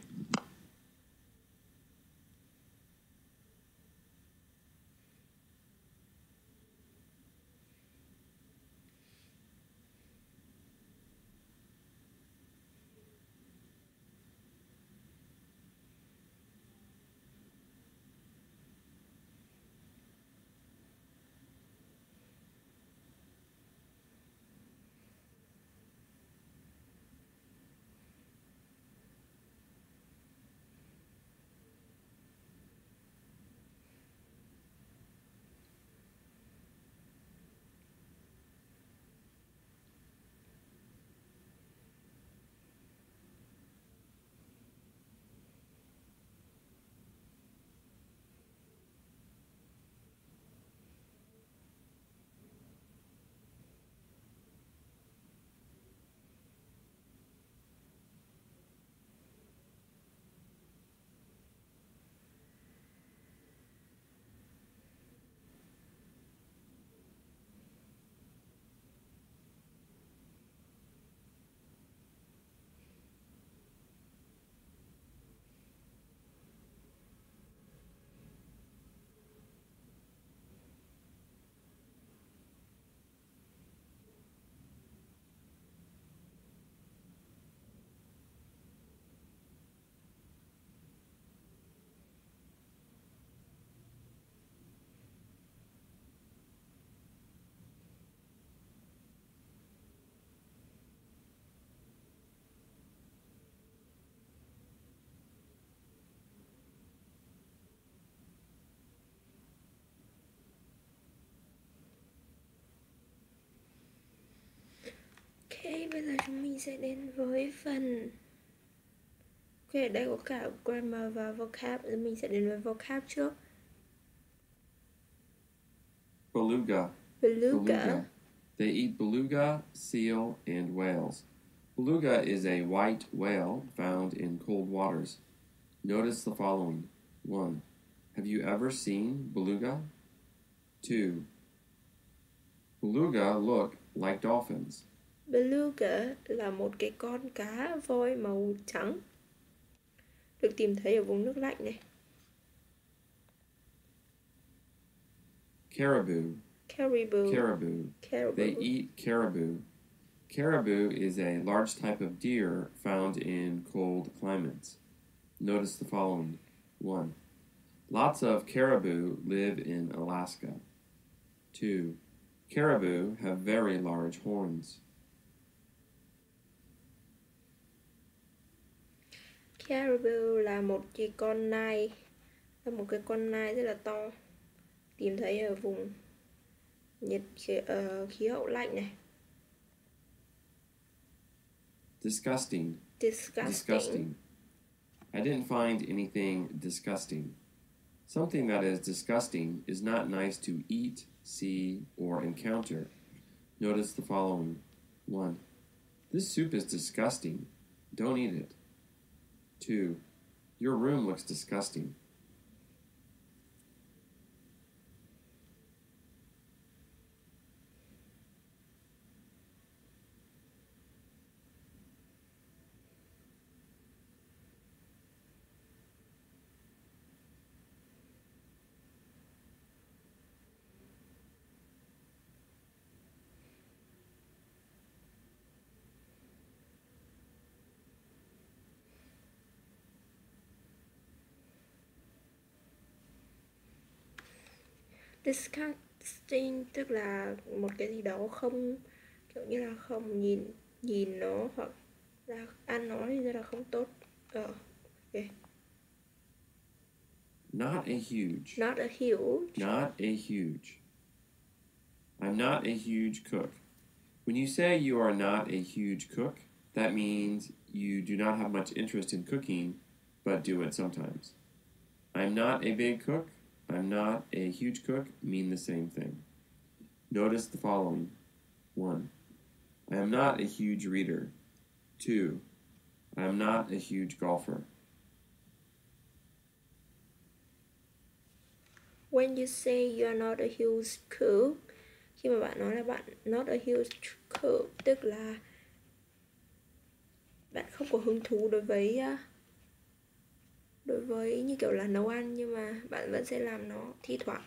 Okay, bây giờ chúng mình sẽ đến với phần quy okay, đây có cả grammar và vocab. Mình sẽ đến với vocab trước. Beluga. Beluga. Beluga. They eat beluga, seal, and whales. Beluga is a white whale found in cold waters. Notice the following. One. Have you ever seen beluga? Two. Beluga look like dolphins. Beluga là một cái con cá voi màu trắng được tìm thấy ở vùng nước lạnh này. Caribou. Caribou. Caribou. Caribou. They eat caribou. Caribou is a large type of deer found in cold climates. Notice the following. One. Lots of caribou live in Alaska. Two. Caribou have very large horns. Caribou là một cái con nai, là một cái con nai rất là to, tìm thấy ở vùng nhiệt uh, khí hậu lạnh này. Disgusting. Disgusting. Disgusting. I didn't find anything disgusting. Something that is disgusting is not nice to eat, see, or encounter. Notice the following. One. This soup is disgusting. Don't eat it. Two. Your room looks disgusting. Disgusting tức là một cái gì đó không, kiểu như là không nhìn nhìn nó hoặc là ăn nó thì rất là không tốt. Ờ, ok. Not a huge. Not a huge. Not a huge. I'm not a huge cook. When you say you are not a huge cook, that means you do not have much interest in cooking, but do it sometimes. I'm not a big cook. I'm not a huge cook mean the same thing. Notice the following. One, I am not a huge reader. Two, I am not a huge golfer. When you say you're not a huge cook, khi mà bạn nói là bạn not a huge cook, tức là bạn không có hứng thú đối với đối với như kiểu là nấu ăn, nhưng mà bạn vẫn sẽ làm nó thi thoảng.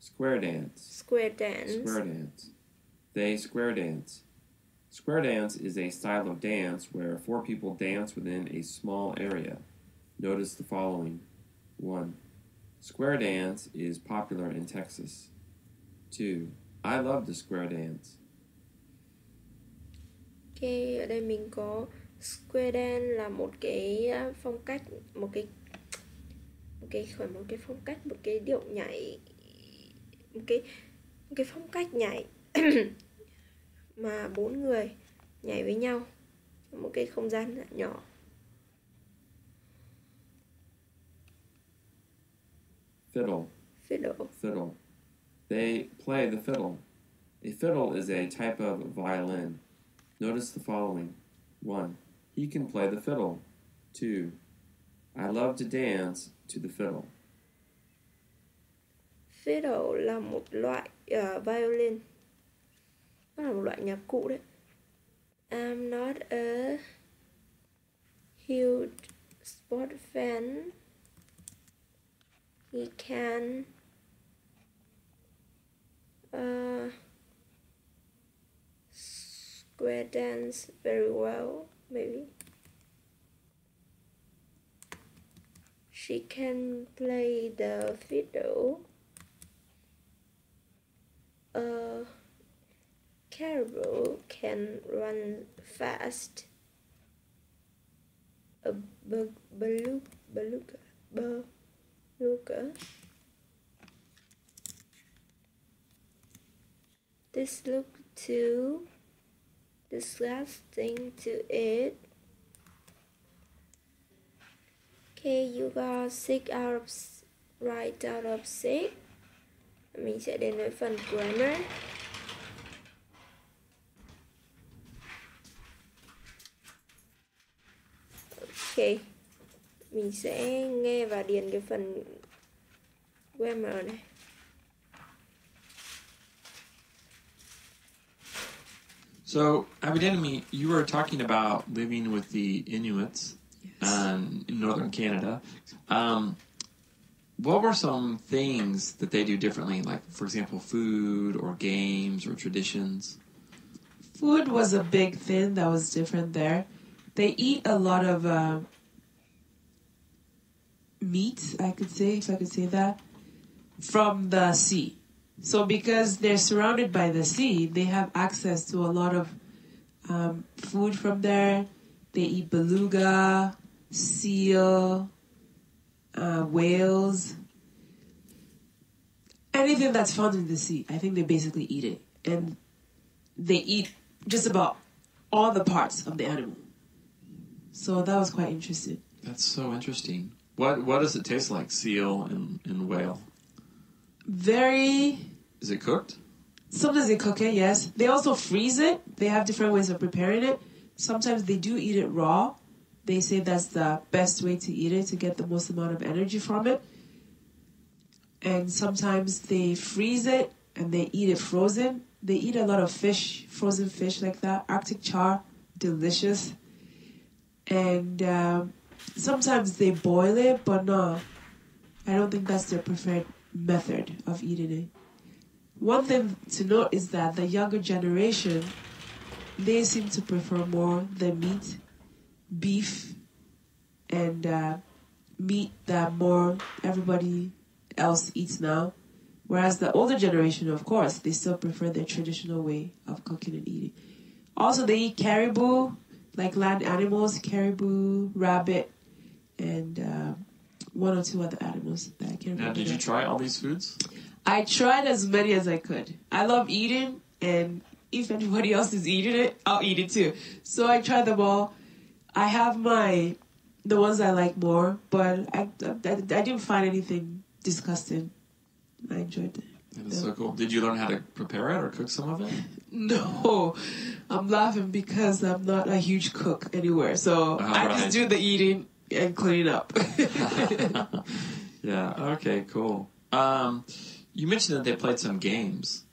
Square dance. Square dance. Square dance. They square dance. Square dance is a style of dance where four people dance within a small area. Notice the following. One, square dance is popular in Texas. Two, I love the square dance. Okay, ở đây mình có square dance là một cái phong cách, một cái một cái khỏi một cái phong cách, một cái điệu nhảy, một cái một cái phong cách nhảy mà bốn người nhảy với nhau trong một cái không gian rất nhỏ. Fiddle. Fiddle. Fiddle. They play the fiddle. A fiddle is a type of violin. Notice the following. One, he can play the fiddle. Two, I love to dance to the fiddle. Fiddle là một loại uh, violin. Nó là một loại nhạc cụ đấy. I'm not a huge sport fan. He can uh, square dance very well, maybe. She can play the fiddle. A caribou can run fast. A beluga. Beluga. Beluga. This looks too disgusting to eat. Okay, you got six out of right out of six. Mình sẽ đến với phần grammar. Okay. Mình sẽ nghe và điền cái phần grammar này. So, Abidemi, you were talking about living with the Inuits, yes, um, in northern Canada. Um, what were some things that they do differently, like, for example, food or games or traditions? Food was a big thing that was different there. They eat a lot of uh, meat, I could say, if I could say that, from the sea. So because they're surrounded by the sea, they have access to a lot of um, food from there. They eat beluga, seal, uh, whales, anything that's found in the sea. I think they basically eat it. And they eat just about all the parts of the animal. So that was quite interesting. That's so interesting. What what does it taste like, seal and, and whale? Very... Is it cooked? Sometimes they cook it, yes. They also freeze it. They have different ways of preparing it. Sometimes they do eat it raw. They say that's the best way to eat it, to get the most amount of energy from it. And sometimes they freeze it and they eat it frozen. They eat a lot of fish, frozen fish like that. Arctic char, delicious. And um, sometimes they boil it, but no, I don't think that's their preferred method of eating it. One thing to note is that the younger generation, they seem to prefer more the meat, beef, and uh, meat that more everybody else eats now. Whereas the older generation, of course, they still prefer their traditional way of cooking and eating. Also, they eat caribou, like land animals, caribou, rabbit, and uh, one or two other animals that I can't remember. Now, did you try all these foods? I tried as many as I could. I love eating, and if anybody else is eating it, I'll eat it too. So I tried them all, I have my, the ones I like more, but I, I, I didn't find anything disgusting. I enjoyed it. That is so cool. Did you learn how to prepare it or cook some of it? No. I'm laughing because I'm not a huge cook anywhere. So right. I just do the eating and clean up. Yeah. Okay, cool. Um, you mentioned that they played some games.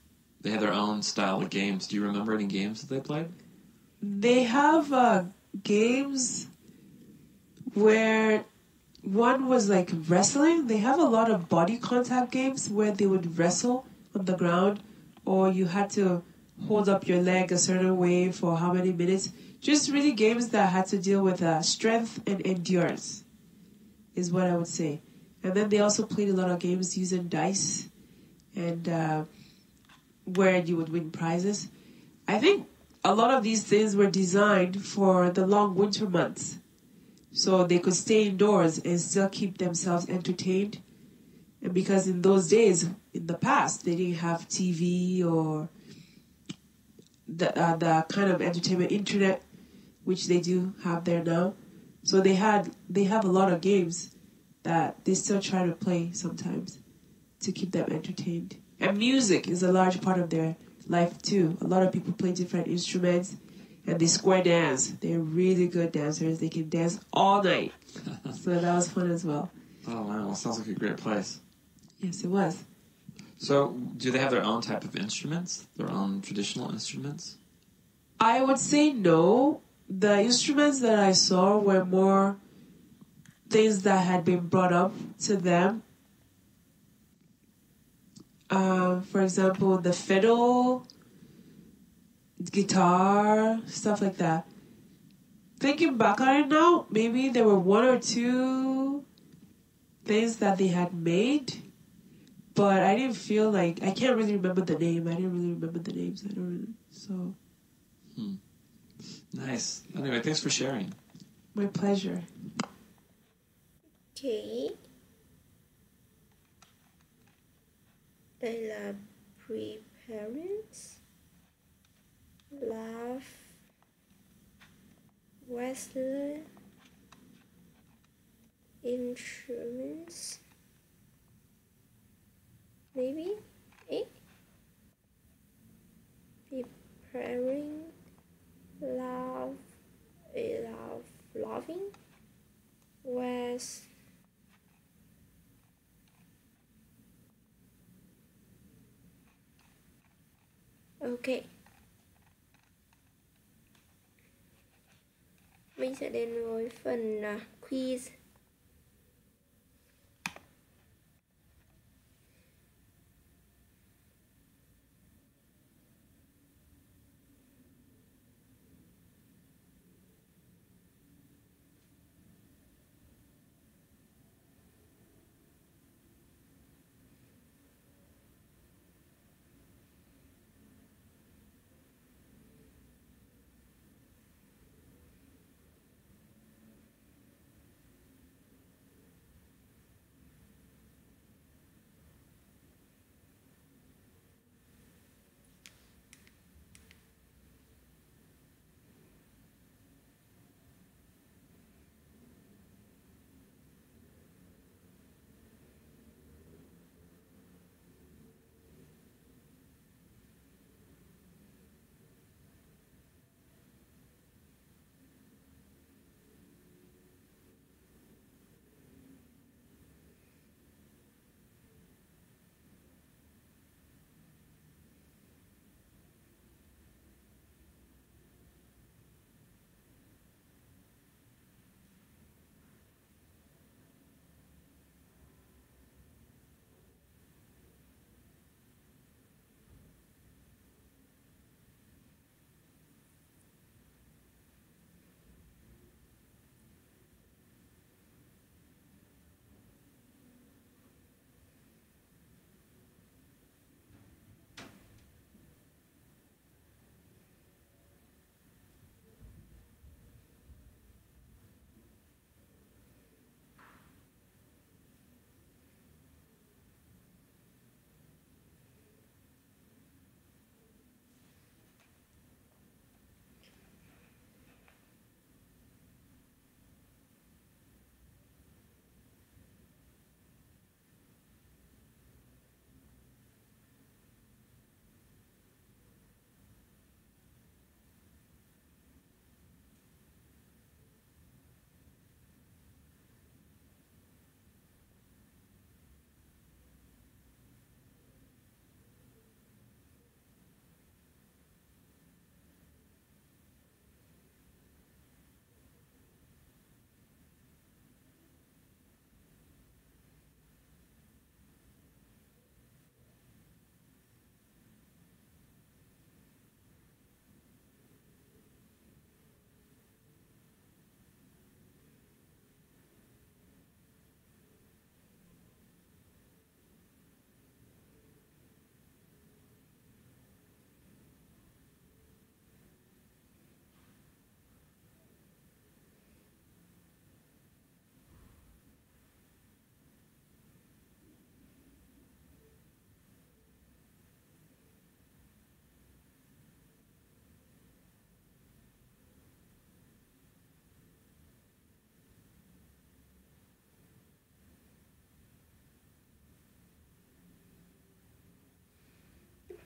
They had their own style of games. Do you remember any games that they played? They have uh, games where... One was like wrestling. They have a lot of body contact games where they would wrestle on the ground, or you had to hold up your leg a certain way for how many minutes. Just really games that had to deal with uh, strength and endurance is what I would say. And then they also played a lot of games using dice and uh, where you would win prizes. I think a lot of these things were designed for the long winter months, so they could stay indoors and still keep themselves entertained. And because in those days, in the past, they didn't have T V or the, uh, the kind of entertainment internet, which they do have there now. So they had they have a lot of games that they still try to play sometimes to keep them entertained. And music is a large part of their life too. A lot of people play different instruments. And they square dance. They're really good dancers. They can dance all night. So that was fun as well. Oh, wow. Sounds like a great place. Yes, it was. So do they have their own type of instruments? Their own traditional instruments? I would say no. The instruments that I saw were more things that had been brought up to them. Um, for example, the fiddle... guitar, stuff like that. Thinking back on it now, maybe there were one or two things that they had made, but I didn't feel like, I can't really remember the name. I didn't really remember the names. I don't really, so. Hmm. Nice. Anyway, thanks for sharing. My pleasure. Okay. They love grandparents. Love, wrestling, instruments, maybe, eh? Preparing, love, love, loving, was okay. Mình sẽ đến với phần uh, quiz.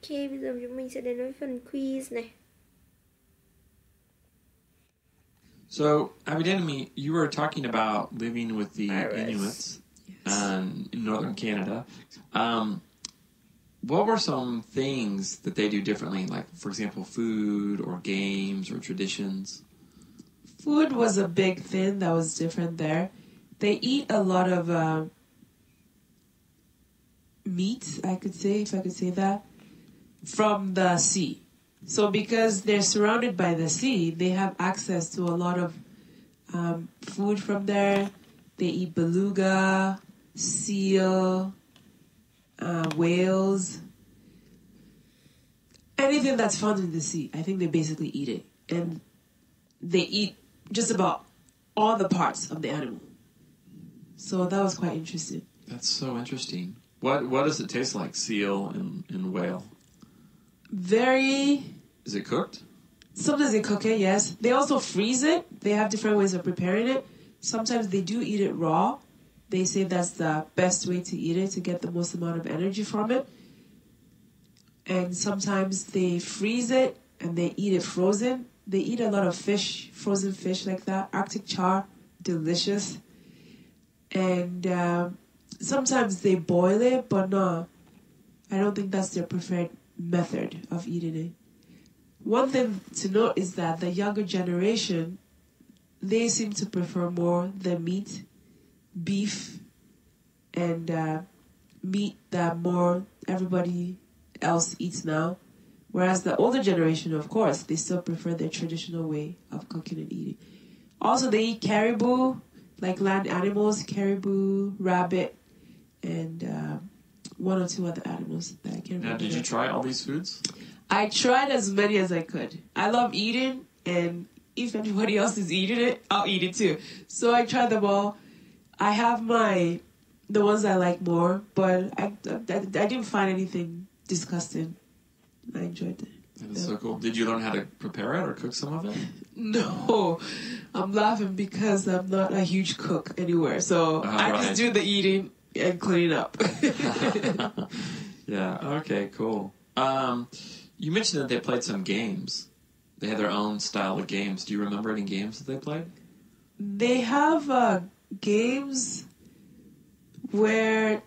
Ok, bây giờ chúng mình sẽ đến với phần quiz này. So, evidently, you were talking about living with the Inuits um, in northern Canada. Um, what were some things that they do differently, like, for example, food or games or traditions? Food was a big thing that was different there. They eat a lot of uh, meat, I could say, if I could say that, from the sea. So because they're surrounded by the sea, they have access to a lot of um, food from there. They eat beluga, seal, uh, whales, anything that's found in the sea. I think they basically eat it. And they eat just about all the parts of the animal. So that was quite interesting. That's so interesting. What, what does it taste like, seal and, and whale? Very... Is it cooked? Sometimes they cook it, yes. They also freeze it. They have different ways of preparing it. Sometimes they do eat it raw. They say that's the best way to eat it, to get the most amount of energy from it. And sometimes they freeze it and they eat it frozen. They eat a lot of fish, frozen fish like that. Arctic char, delicious. And um, sometimes they boil it, but no, I don't think that's their preferred method of eating it. One thing to note is that the younger generation, they seem to prefer more the meat, beef, and uh, meat that more everybody else eats now. Whereas the older generation, of course, they still prefer their traditional way of cooking and eating. Also, they eat caribou, like land animals, caribou, rabbit, and... Uh, one or two other animals that I can't remember. Now, did you try all these foods? I tried as many as I could. I love eating, and if anybody else is eating it, I'll eat it too. So I tried them all. I have my, the ones I like more, but I, I, I didn't find anything disgusting. I enjoyed it. That is so cool. Did you learn how to prepare it or cook some of it? No. I'm laughing because I'm not a huge cook anywhere, so uh, I right. just do the eating. And clean up. Yeah, okay, cool. Um, you mentioned that they played some games. They had their own style of games. Do you remember any games that they played? They have uh, games where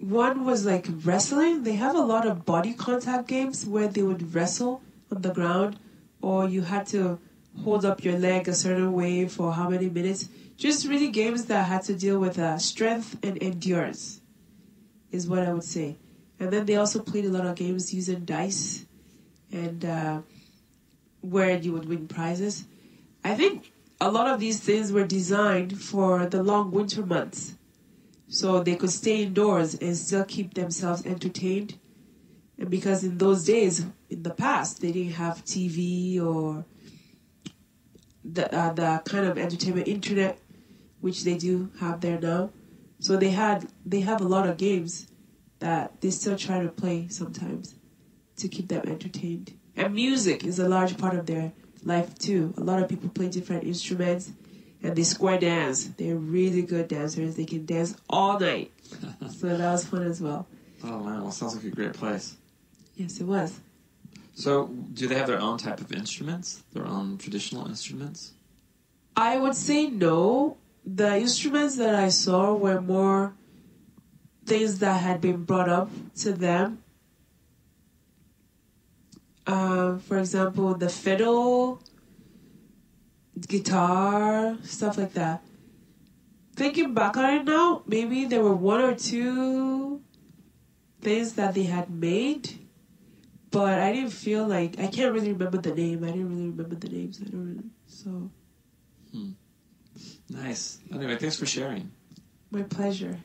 one was like wrestling. They have a lot of body contact games where they would wrestle on the ground, or you had to hold up your leg a certain way for how many minutes. Just really games that had to deal with uh, strength and endurance is what I would say. And then they also played a lot of games using dice and uh, where you would win prizes. I think a lot of these things were designed for the long winter months, so they could stay indoors and still keep themselves entertained. And because in those days, in the past, they didn't have T V or the, uh, the kind of entertainment internet which they do have there now. So they had they have a lot of games that they still try to play sometimes to keep them entertained. And music is a large part of their life too. A lot of people play different instruments and they square dance. They're really good dancers. They can dance all night. So that was fun as well. Oh wow, well, sounds like a great place. Yes, it was. So do they have their own type of instruments, their own traditional instruments? I would say no. The instruments that I saw were more things that had been brought up to them. Uh, for example, the fiddle, guitar, stuff like that. Thinking back on it now, maybe there were one or two things that they had made, but I didn't feel like... I can't really remember the name. I didn't really remember the names. I don't really... So... Hmm. Nice. Anyway, thanks for sharing. My pleasure.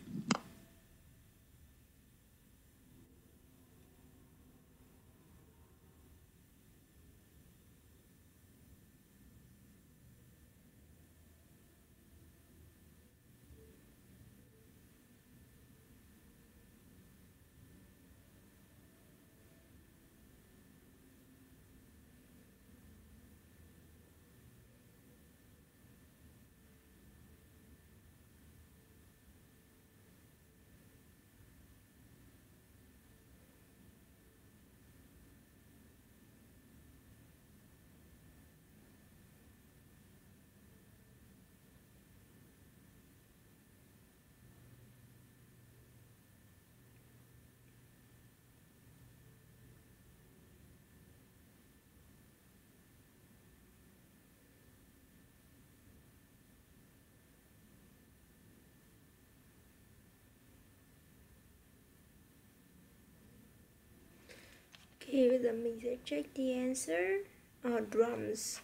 Here is the mình sẽ check the answer ở uh, drums.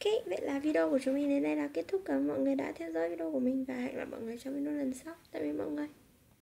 Ok, vậy là video của chúng mình đến đây là kết thúc. Cảm ơn mọi người đã theo dõi video của mình và hẹn gặp mọi người trong video lần sau. Tạm biệt mọi người.